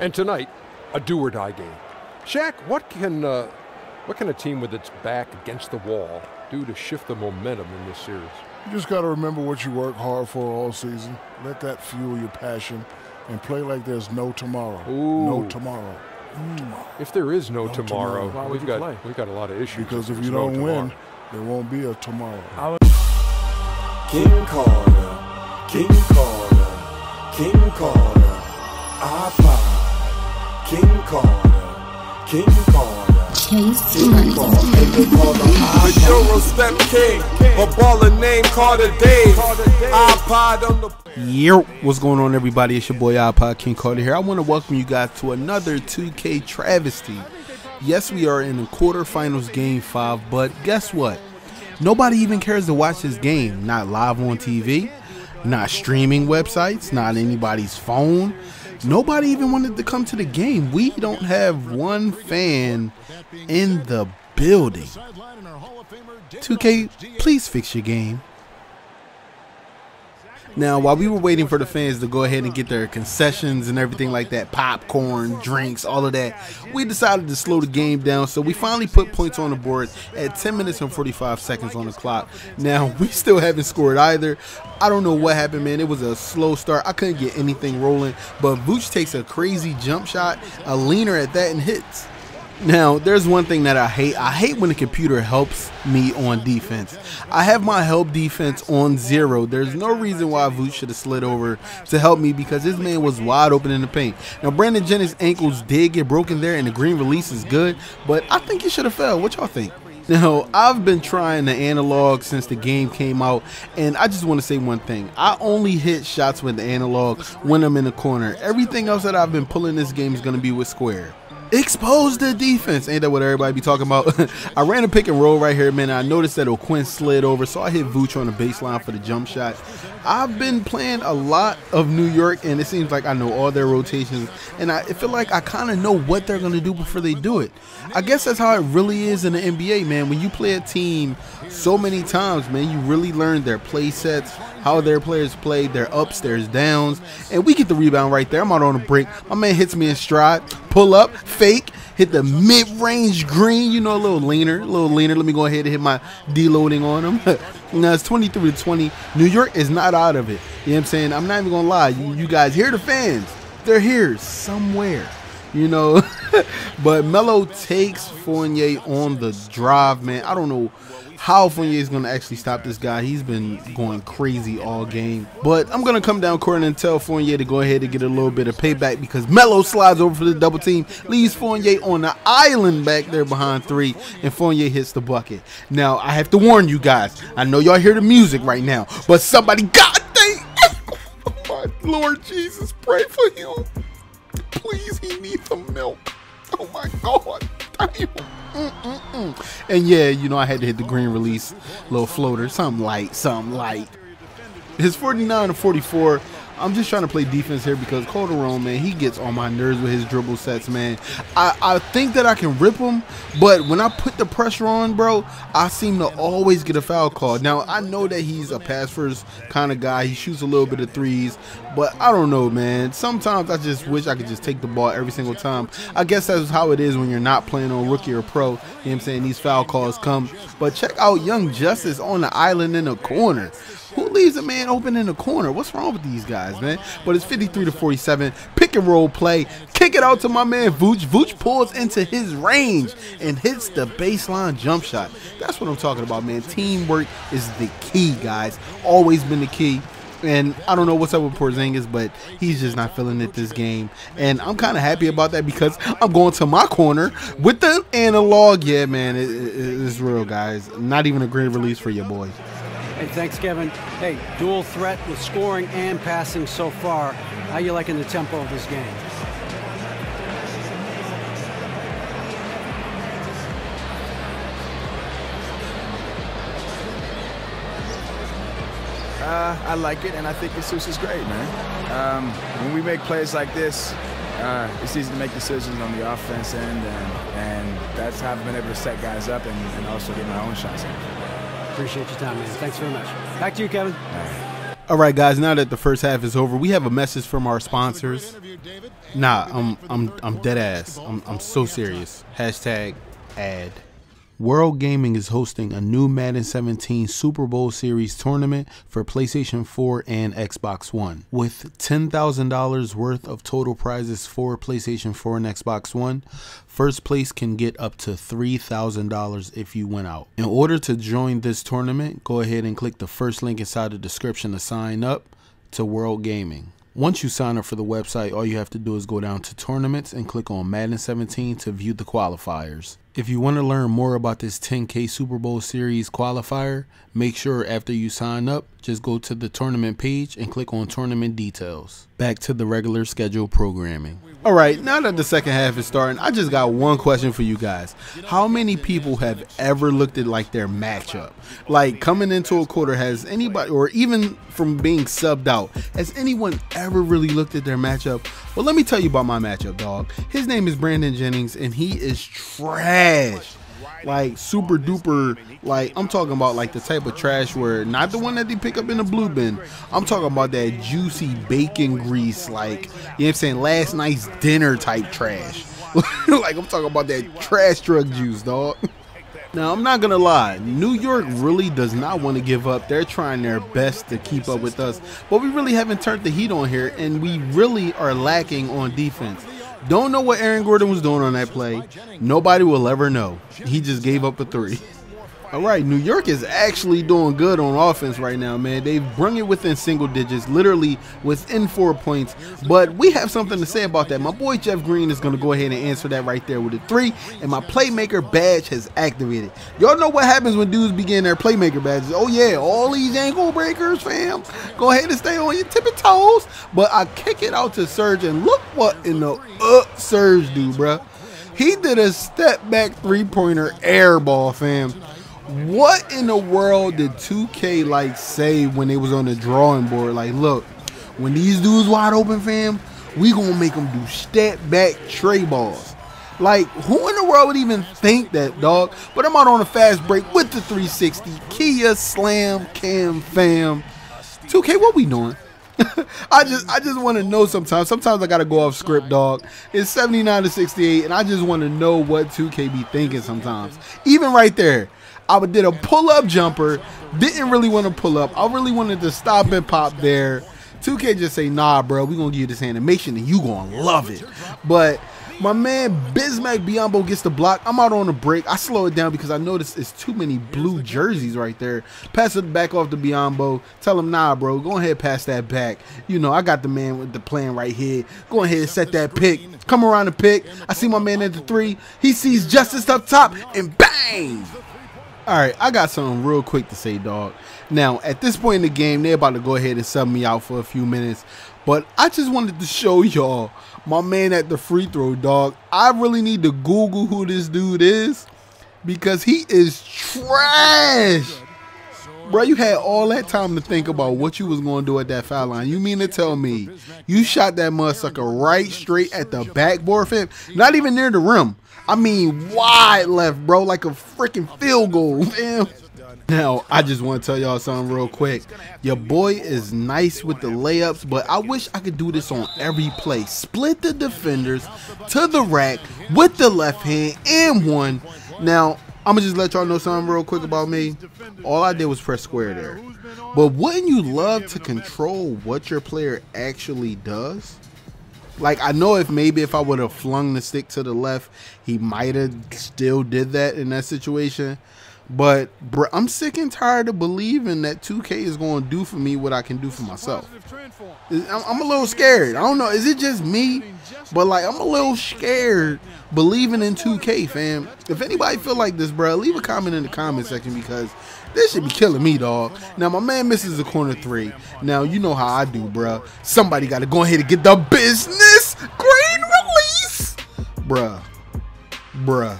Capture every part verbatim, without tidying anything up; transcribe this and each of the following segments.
And tonight, a do-or-die game. Shaq, what can, uh, what can a team with its back against the wall do to shift the momentum in this series? You just got to remember what you work hard for all season. Let that fuel your passion and play like there's no tomorrow. Ooh. No tomorrow. Mm. If there is no, no tomorrow, tomorrow. We've, got, we've got a lot of issues. Because if, if you don't no win, there won't be a tomorrow. King Carter, King Carter, King Carter, iPod, King Carter, King Carter. The Euro Step King, a baller named Carter Dave. iPod on the. Yeah, what's going on, everybody? It's your boy iPod King Carter here. I want to welcome you guys to another two K travesty. Yes, we are in the quarterfinals game five, but guess what? Nobody even cares to watch this game. Not live on T V, not streaming websites, not anybody's phone. Nobody even wanted to come to the game. We don't have one fan in the building. two K, please fix your game. Now, while we were waiting for the fans to go ahead and get their concessions and everything like that, popcorn, drinks, all of that, we decided to slow the game down, so we finally put points on the board at ten minutes and forty-five seconds on the clock. Now, we still haven't scored either. I don't know what happened, man. It was a slow start. I couldn't get anything rolling, but Vooch takes a crazy jump shot, a leaner at that, and hits. Now, there's one thing that I hate. I hate when the computer helps me on defense. I have my help defense on zero. There's no reason why Vooch should have slid over to help me because this man was wide open in the paint. Now, Brandon Jennings' ankles did get broken there, and the green release is good, but I think he should have fell. What y'all think? Now, I've been trying the analog since the game came out, and I just want to say one thing. I only hit shots with the analog when I'm in the corner. Everything else that I've been pulling this game is going to be with square. Expose the defense. Ain't that what everybody be talking about? I ran a pick and roll right here, man. I noticed that O'Quinn slid over, so I hit Vooch on the baseline for the jump shot. I've been playing a lot of New York, and it seems like I know all their rotations, and I feel like I kind of know what they're going to do before they do it. I guess that's how it really is in the N B A, man. When you play a team so many times, man, you really learn their play sets, how their players play, their ups, their downs, and we get the rebound right there. I'm out on a break. My man hits me in stride, pull up, fake, hit the mid-range green, you know, a little leaner, a little leaner. Let me go ahead and hit my deloading on him. Now it's twenty-three to twenty. New York is not out of it. You know what I'm saying? I'm not even going to lie. You, you guys hear the fans. They're here somewhere, you know. But Melo takes Fournier on the drive, man. I don't know how Fournier is going to actually stop this guy. He's been going crazy all game. But I'm going to come down court and tell Fournier to go ahead and get a little bit of payback because Melo slides over for the double team, leaves Fournier on the island back there behind three, and Fournier hits the bucket. Now, I have to warn you guys. I know y'all hear the music right now, but somebody, God dang, oh my Lord Jesus, pray for him. Please, he needs some milk. Oh my God. Mm-mm-mm. And yeah, you know, I had to hit the green release, little floater, something light, something light. It's forty-nine to forty-four. I'm just trying to play defense here because Calderon, man, he gets on my nerves with his dribble sets, man. I, I think that I can rip him, but when I put the pressure on, bro, I seem to always get a foul call. Now, I know that he's a pass-first kind of guy. He shoots a little bit of threes, but I don't know, man. Sometimes I just wish I could just take the ball every single time. I guess that's how it is when you're not playing on rookie or pro. You know what I'm saying? These foul calls come. But check out Young Justice on the island in the corner. Who leaves a man open in the corner? What's wrong with these guys, man? But it's fifty-three to forty-seven. Pick and roll play. Kick it out to my man Vooch. Vooch pulls into his range and hits the baseline jump shot. That's what I'm talking about, man. Teamwork is the key, guys. Always been the key. And I don't know what's up with Porzingis, but he's just not feeling it this game. And I'm kind of happy about that because I'm going to my corner with the analog. Yeah, man, it, it, it's real, guys. Not even a great release for your boy. Hey, thanks, Kevin. Hey, dual threat with scoring and passing so far. How you liking the tempo of this game? Uh, I like it, and I think Jesus is great, man. Um, when we make plays like this, uh, it's easy to make decisions on the offense end, and, and that's how I've been able to set guys up and, and also get my own shots in. Appreciate your time, man. Thanks very much. Back to you, Kevin. All right, guys, now that the first half is over, we have a message from our sponsors. Nah, I'm I'm I'm dead ass. I'm I'm so serious. Hashtag ad. World Gaming is hosting a new Madden seventeen Super Bowl Series tournament for PlayStation four and Xbox One. With ten thousand dollars worth of total prizes for PlayStation four and Xbox One, first place can get up to three thousand dollars if you win out. In order to join this tournament, go ahead and click the first link inside the description to sign up to World Gaming. Once you sign up for the website, all you have to do is go down to tournaments and click on Madden seventeen to view the qualifiers. If you want to learn more about this ten K Super Bowl Series qualifier, make sure after you sign up, just go to the tournament page and click on tournament details. Back to the regular scheduled programming. All right, now that the second half is starting, I just got one question for you guys. How many people have ever looked at like their matchup? Like coming into a quarter, has anybody, or even from being subbed out, has anyone ever really looked at their matchup? Well, let me tell you about my matchup, dog. His name is Brandon Jennings, and he is trash. Like super duper, like I'm talking about like the type of trash where not the one that they pick up in the blue bin. I'm talking about that juicy bacon grease, like, you know what I'm saying, last night's dinner type trash. Like I'm talking about that trash truck juice, dog. Now, I'm not gonna lie, New York really does not want to give up. They're trying their best to keep up with us, but we really haven't turned the heat on here, and we really are lacking on defense. Don't know what Aaron Gordon was doing on that play. Nobody will ever know. He just gave up a three. All right, New York is actually doing good on offense right now, man. They've brung it within single digits, literally within four points. But we have something to say about that. My boy Jeff Green is going to go ahead and answer that right there with a three. And my playmaker badge has activated. Y'all know what happens when dudes begin their playmaker badges. Oh, yeah, all these ankle breakers, fam. Go ahead and stay on your tippy toes. But I kick it out to Surge, and look what in the up Surge do, bruh. He did a step back three-pointer air ball, fam. What in the world did two K like say when they was on the drawing board? Like, look, when these dudes wide open, fam, we gonna make them do step back tray balls. Like, who in the world would even think that, dog? But I'm out on a fast break with the three sixty Kia Slam Cam, fam. two K, what we doing? I just I just want to know sometimes. Sometimes I got to go off script, dog. It's seventy-nine to sixty-eight, and I just want to know what two K be thinking sometimes. Even right there, I did a pull-up jumper. Didn't really want to pull up. I really wanted to stop and pop there. two K just say, nah, bro, we're going to give you this animation, and you going to love it. But my man Bismack Biyombo gets the block. I'm out on a break. I slow it down because I noticed it's too many blue jerseys right there. Pass it back off to Biyombo. Tell him, nah, bro, go ahead, pass that back. You know, I got the man with the plan right here. Go ahead, set that pick. Come around the pick. I see my man at the three. He sees Justice up top, and bang! All right, I got something real quick to say, dog. Now, at this point in the game, they're about to go ahead and sub me out for a few minutes. But I just wanted to show y'all my man at the free throw, dog. I really need to Google who this dude is because he is trash. Bro, you had all that time to think about what you was going to do at that foul line. You mean to tell me you shot that motherfucker right straight at the backboard, fam? Not even near the rim. I mean wide left, bro, like a freaking field goal, fam. Now, I just want to tell y'all something real quick. Your boy is nice with the layups, but I wish I could do this on every play. Split the defenders to the rack with the left hand and one. Now, I'm going to just let y'all know something real quick about me. All I did was press square there. But wouldn't you love to control what your player actually does? Like, I know if maybe if I would have flung the stick to the left, he might have still did that in that situation. But, bro, I'm sick and tired of believing that two K is going to do for me what I can do for myself. I'm a little scared. I don't know. Is it just me? But, like, I'm a little scared believing in two K, fam. If anybody feel like this, bro, leave a comment in the comment section because this should be killing me, dog. Now, my man misses a corner three. Now, you know how I do, bro. Somebody got to go ahead and get the business. Green release. Bruh. Bruh.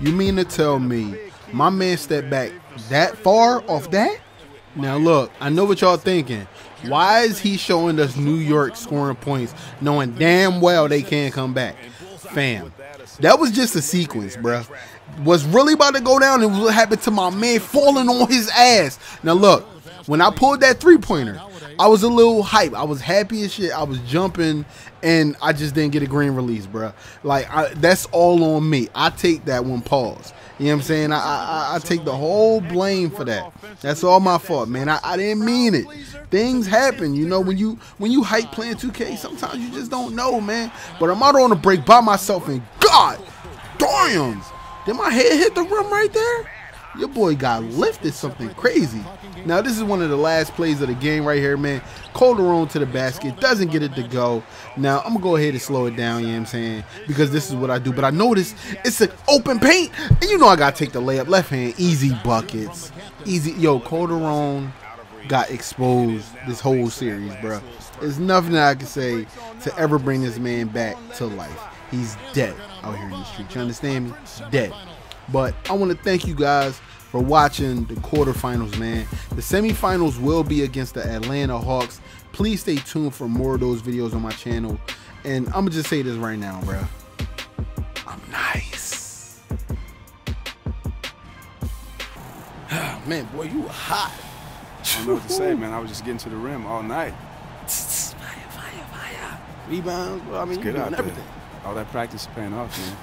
You mean to tell me my man stepped back that far off that? Now look, I know what y'all thinking. Why is he showing us New York scoring points knowing damn well they can't come back? Fam, that was just a sequence, bruh. What's really about to go down and what happened to my man falling on his ass. Now look, when I pulled that three-pointer, I was a little hype. I was happy as shit. I was jumping, and I just didn't get a green release, bro. Like, I, that's all on me. I take that one pause. You know what I'm saying? I, I, I take the whole blame for that. That's all my fault, man. I, I didn't mean it. Things happen. You know, when you when you hype playing two K, sometimes you just don't know, man. But I'm out on a break by myself, and God damn, did my head hit the rim right there? Your boy got lifted something crazy. Now, this is one of the last plays of the game right here, man. Calderon to the basket. Doesn't get it to go. Now, I'm going to go ahead and slow it down, you know what I'm saying? Because this is what I do. But I noticed it's an open paint. And you know I got to take the layup. Left hand. Easy buckets. Easy. Yo, Calderon got exposed this whole series, bro. There's nothing that I can say to ever bring this man back to life. He's dead out here in the street. You understand me? Dead. But I want to thank you guys for watching the quarterfinals, man. The semifinals will be against the Atlanta Hawks. Please stay tuned for more of those videos on my channel. And I'm going to just say this right now, bro. I'm nice. Man, boy, you hot. I don't know what to say, man. I was just getting to the rim all night. Fire, fire, fire. Rebounds. Well, I mean, you're doing everything. All that practice is paying off, man.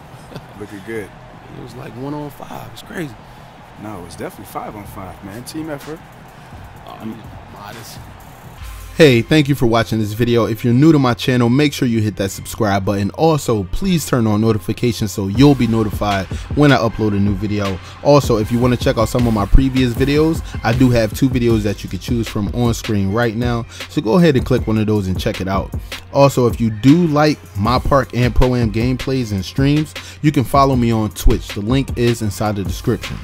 Looking good. It was like one on five. It's crazy. No, it was definitely five on five, man. Team effort. I'm modest. Hey, thank you for watching this video. If you're new to my channel, make sure you hit that subscribe button. Also, please turn on notifications so you'll be notified when I upload a new video. Also, if you want to check out some of my previous videos, I do have two videos that you can choose from on screen right now. So go ahead and click one of those and check it out. Also, if you do like MyPark and Pro Am gameplays and streams, you can follow me on Twitch. The link is inside the description.